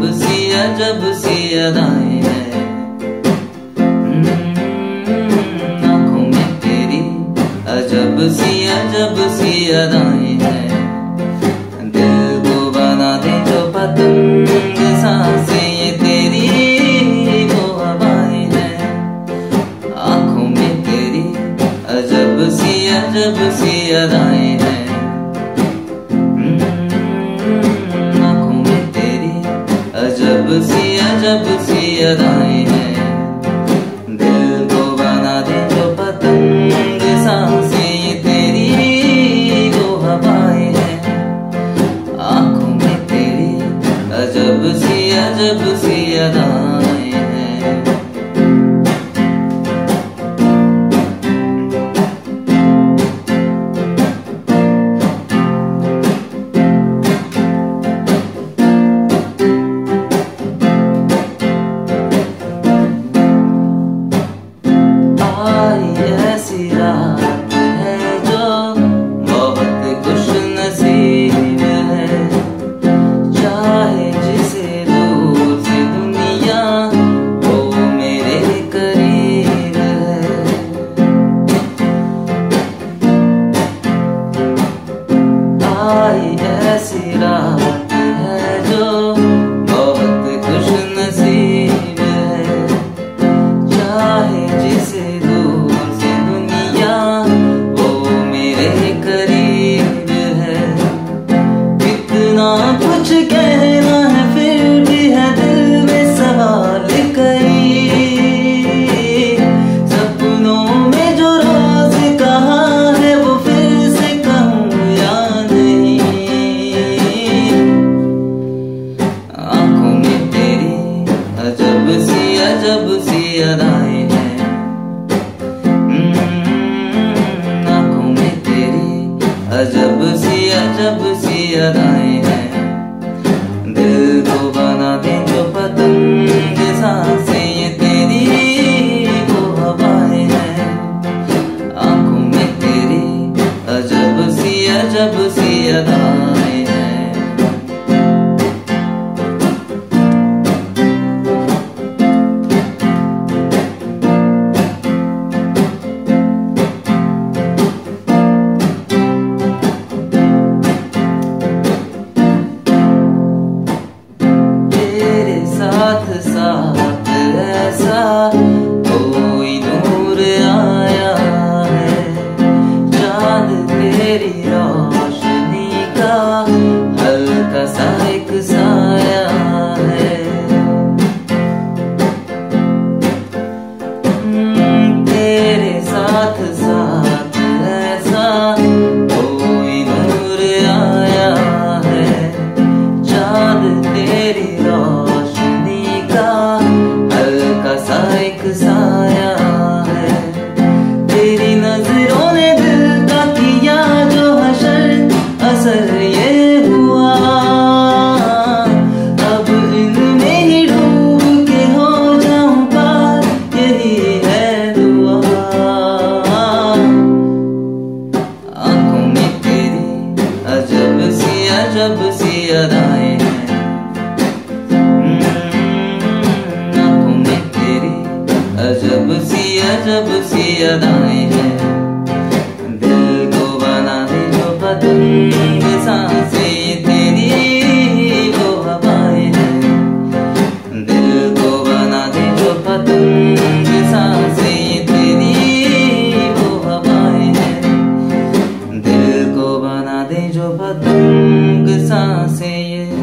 अजब सी अदाएं हैं, आँखों में तेरी अजब सी अदाएं हैं। दिल को बना दे जो पतंग सांसें ये तेरी वो हवाएं हैं, आँखों में तेरी अजब सी अदाएं हैं। अजब सी अदाएं हैं, दिल को बना दे जो पतंग सांसें तेरी वो हवाएं हैं, आँखों में तेरी अजब सी अदाएं हैं। ऐसी रात है जो बहुत खुश नसीब है, चाहे जिसे दूर से दुनिया वो मेरे करीब है। कितना कुछ कहना है फिर भी है दिल में सवाल कई, सपनों में जो राज कहा है वो फिर से कहूँ या नहीं। अजब सी अदाएं हैं, आँखों में तेरी अजब सी अदाएं हैं। दिल को बना दे जो पतंग सांसें तेरी वो हवाएं हैं, आँखों में तेरी अजब सी अदाएं। साथ ऐसा कोई नूर आया है, चाँद तेरी रोशनी का हल्का सा एक साया है। तेरे साथ ऐसा कोई नूर आया है, चाँद तेरी साया है। तेरी नजरों ने दिल का किया जो हशर असर ये हुआ, अब इनमें ही डूब के हो जाऊं पार यही है दुआ। आँखों में तेरी अजब सी अदाएं हैं, अजब सी अदाएं हैं। दिल को बना दे जो पतंग सांसें तेरी वो हवाएं हैं, दिल को बना दे जो पतंग सांसें तेरी वो हवाएं हैं, दिल को बना दे जो पतंग सांसें।